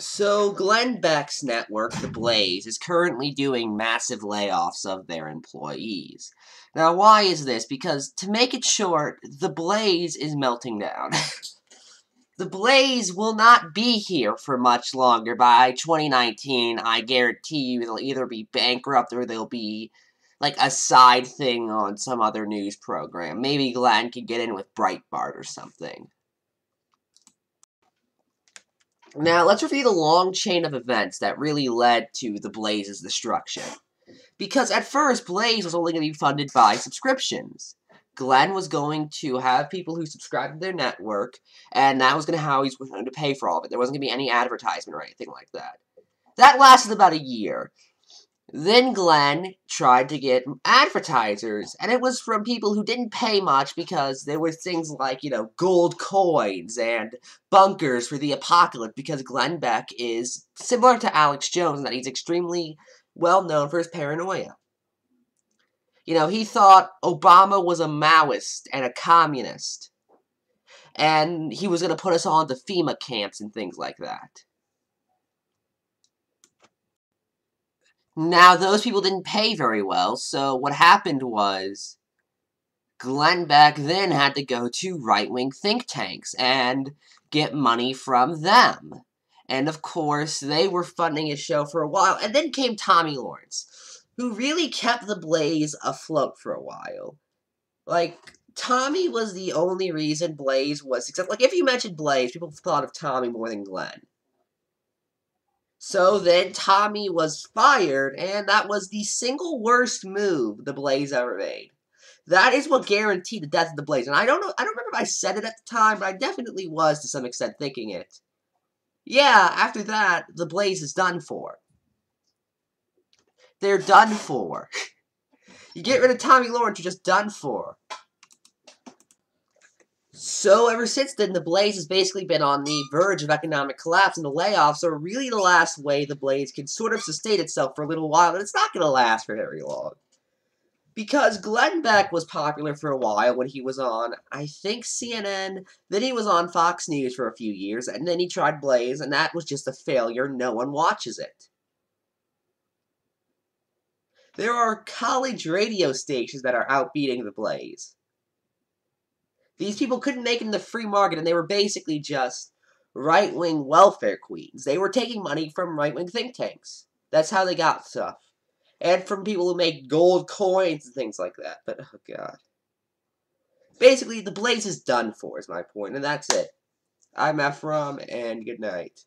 So Glenn Beck's network, The Blaze, is currently doing massive layoffs of their employees. Now, why is this? Because, to make it short, The Blaze is melting down. The Blaze will not be here for much longer. By 2019, I guarantee you they'll either be bankrupt or they'll be, like, a side thing on some other news program. Maybe Glenn could get in with Breitbart or something. Now, let's review the long chain of events that really led to The Blaze's destruction. Because at first, Blaze was only going to be funded by subscriptions. Glenn was going to have people who subscribed to their network, and that was going to how he was going to pay for all of it. There wasn't going to be any advertisement or anything like that. That lasted about a year. Then Glenn tried to get advertisers, and it was from people who didn't pay much because there were things like, you know, gold coins and bunkers for the apocalypse, because Glenn Beck is similar to Alex Jones in that he's extremely well known for his paranoia. You know, he thought Obama was a Maoist and a communist, and he was going to put us all into FEMA camps and things like that. Now, those people didn't pay very well, so what happened was Glenn Beck then had to go to right-wing think tanks and get money from them. And, of course, they were funding his show for a while, and then came Tomi Lawrence, who really kept The Blaze afloat for a while. Like, Tomi was the only reason Blaze was successful. Like, if you mentioned Blaze, people thought of Tomi more than Glenn. So then Tomi was fired, and that was the single worst move The Blaze ever made. That is what guaranteed the death of The Blaze. And I don't know, I don't remember if I said it at the time, but I definitely was to some extent thinking it. Yeah, after that, The Blaze is done for. They're done for. You get rid of Tomi Lawrence, you're just done for. So ever since then, The Blaze has basically been on the verge of economic collapse, and the layoffs are really the last way The Blaze can sort of sustain itself for a little while, and it's not going to last for very long. Because Glenn Beck was popular for a while when he was on, I think, CNN, then he was on Fox News for a few years, and then he tried Blaze, and that was just a failure. No one watches it. There are college radio stations that are outbeating The Blaze. These people couldn't make it in the free market, and they were basically just right-wing welfare queens. They were taking money from right-wing think tanks. That's how they got stuff. And from people who make gold coins and things like that. But, oh god. Basically, The Blaze is done for, is my point, and that's it. I'm Ephrom, and good night.